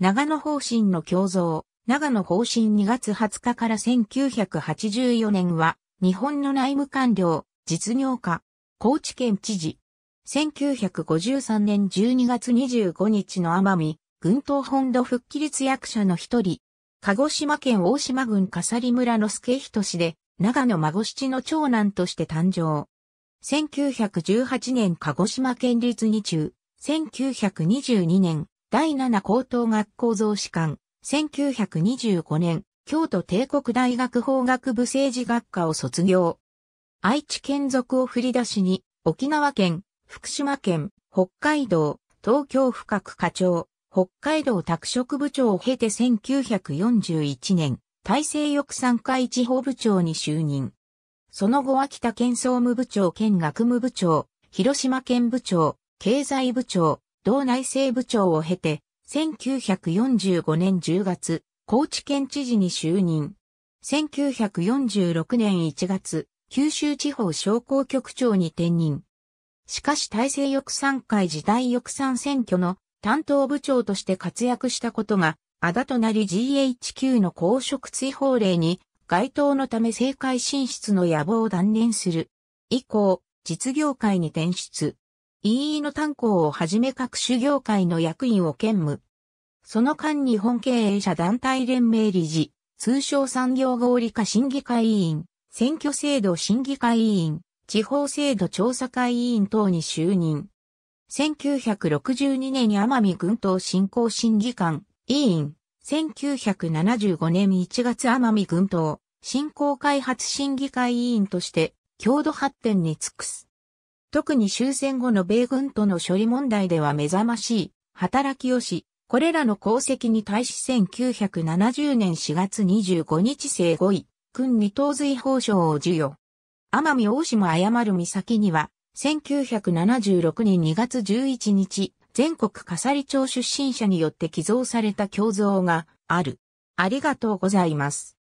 長野方針の胸像、長野方針2月20日から1984年は、日本の内務官僚、実業家、高知県知事。1953年12月25日の奄美、群島本土復帰立役者の一人、鹿児島県大島郡笠利村の助仁氏で、長野孫七の長男として誕生。1918年鹿児島県立二中、1922年、第7高等学校造士官、1925年、京都帝国大学法学部政治学科を卒業。愛知県属を振り出しに、沖縄県、福島県、北海道、東京府各課長、北海道拓殖部長を経て1941年、大西翼山会地方部長に就任。その後は秋田県総務部長兼学務部長、広島県部長、経済部長、道内政部長を経て、1945年10月、高知県知事に就任。1946年1月、九州地方商工局長に転任。しかし大西翼山会時代翼山選挙の担当部長として活躍したことが、あだとなり GHQ の公職追放令に、該当のため政界進出の野望を断念する。以降、実業界に転出。EE の炭鉱をはじめ各種業界の役員を兼務。その間日本経営者団体連盟理事、通商産業合理化審議会委員、選挙制度審議会委員、地方制度調査会委員等に就任。1962年に奄美群島振興審議官、委員。1975年1月奄美群島、振興開発審議会委員として、郷土発展に尽くす。特に終戦後の米軍との処理問題では目覚ましい働きをし、これらの功績に対し1970年4月25日生5位、勲二等瑞宝章を授与。奄美大島誤る岬には、1976年2月11日、全国笠利町出身者によって寄贈された胸像がある。ありがとうございます。